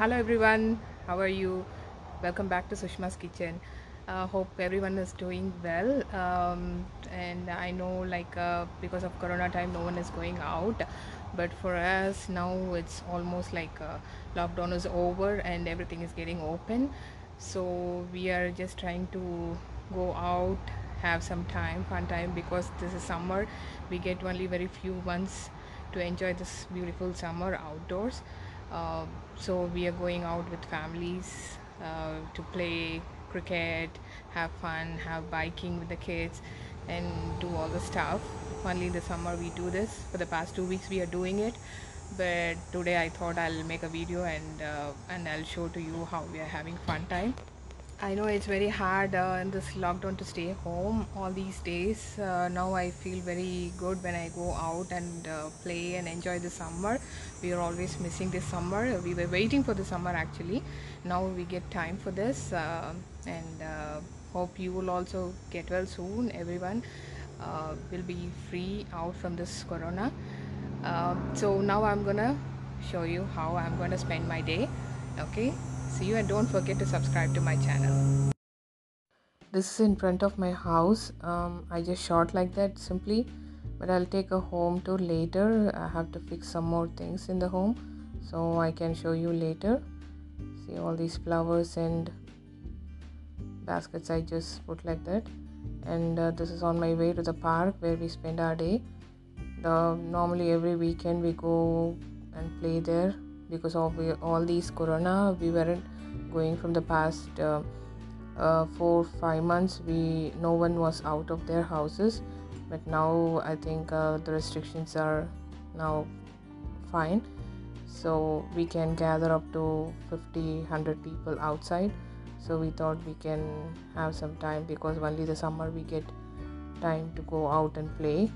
Hello everyone, how are you? Welcome back to Sushma's kitchen. Hope everyone is doing well, and I know because of corona time no one is going out, but for us now it's almost like lockdown is over and everything is getting open, so we are just trying to go out, have some fun time, because this is summer. We get only very few months to enjoy this beautiful summer outdoors. So we are going out with families to play cricket, have fun, have biking with the kids, and do all the stuff. Only in the summer we do this. For the past 2 weeks we are doing it, but today I thought I'll make a video and I'll show to you how we are having fun time. I know it's very hard in this lockdown to stay home all these days. Now I feel very good when I go out and play and enjoy the summer. We are always missing this summer. We were waiting for the summer actually. Now we get time for this, and hope you will also get well soon. Everyone will be free out from this corona. So now I'm gonna show you how I'm gonna spend my day. Okay. See you, and don't forget to subscribe to my channel. This is in front of my house. I just shot like that simply, but I'll take a home tour later. I have to fix some more things in the home, so I can show you later. See all these flowers and baskets I just put like that. And this is on my way to the park where we spend our day. Normally every weekend we go and play there. Because of all these corona, we weren't going from the past 4-5 months. No one was out of their houses, but now I think the restrictions are now fine, so we can gather up to 50-100 people outside. So we thought we can have some time, because only the summer we get time to go out and play.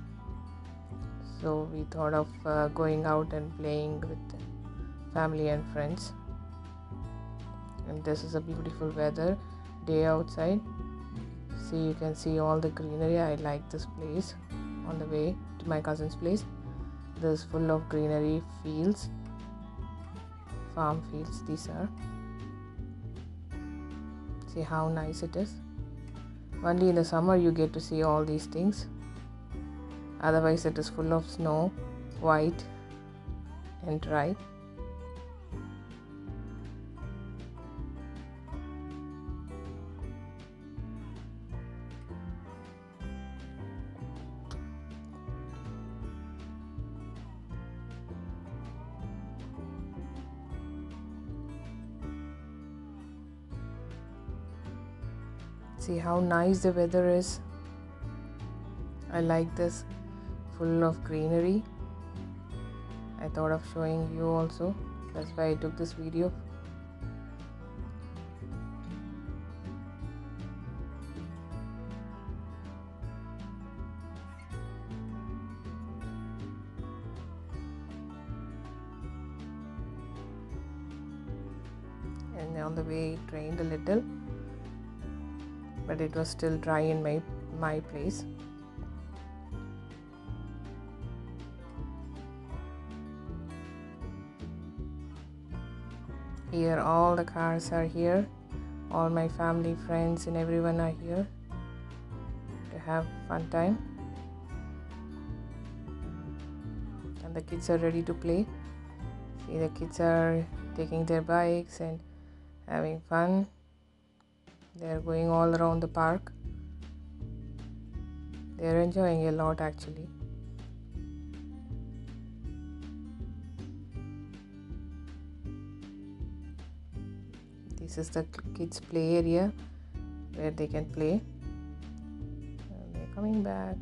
So we thought of going out and playing with family and friends. And this is a beautiful weather day outside. See, you can see all the greenery. I like this place. On the way to my cousin's place, this is full of greenery, fields, farm fields. These are, see how nice it is. Only in the summer you get to see all these things, otherwise it is full of snow, white and dry. See how nice the weather is. I like this, full of greenery. I thought of showing you also, that's why I took this video. And on the way it rained a little, but it was still dry in my place. Here all the cars are here. All my family, friends and everyone are here to have fun time. And the kids are ready to play. See, the kids are taking their bikes and having fun. They are going all around the park. They are enjoying a lot actually. This is the kids play area where they can play. They are coming back.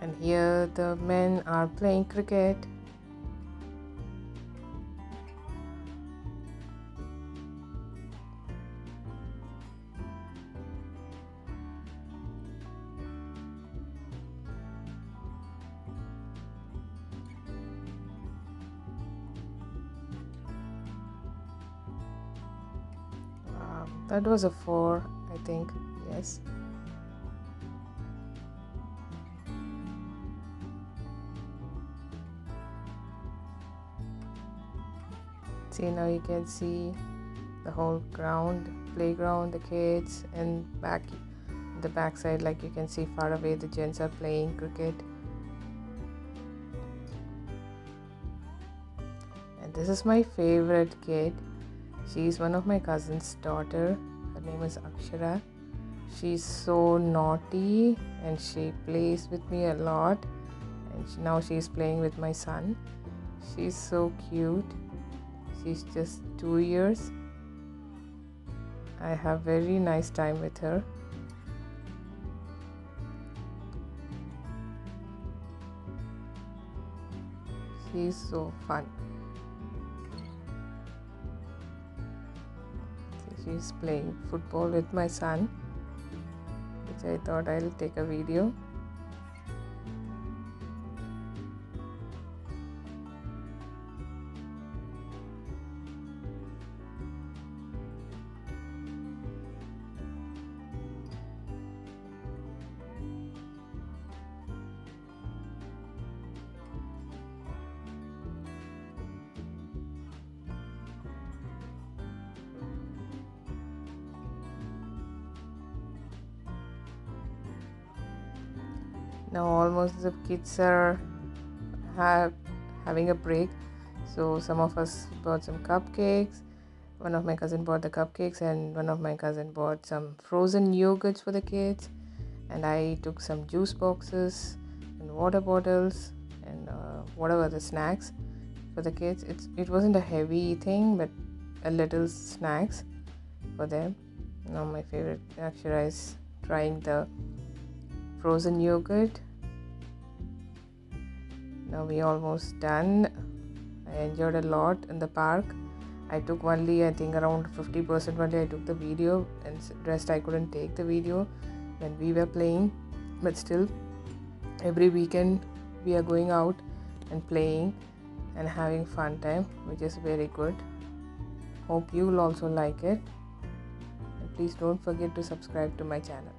And here the men are playing cricket. That was a 4, I think. Yes. See, now you can see the whole ground, playground, the kids, and back the backside, like you can see far away, the gents are playing cricket. And this is my favorite kid. She is one of my cousin's daughter. Her name is Akshara. She's so naughty and she plays with me a lot. And now she's playing with my son. She's so cute. She's just 2 years. I have very nice time with her. She's so fun. She's playing football with my son, which I thought I'll take a video. Now almost the kids are having a break, so some of us bought some cupcakes. One of my cousin bought the cupcakes and one of my cousin bought some frozen yogurts for the kids, and I took some juice boxes and water bottles and whatever the snacks for the kids. It wasn't a heavy thing, but a little snacks for them. Now my favorite Akshara is trying the frozen yogurt. Now we almost done. I enjoyed a lot in the park. I took only, I think, around 50% only I took the video, and rest I couldn't take the video when we were playing. But still, every weekend we are going out and playing and having fun time, which is very good. Hope you will also like it. And please don't forget to subscribe to my channel.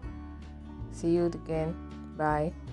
See you again. Bye.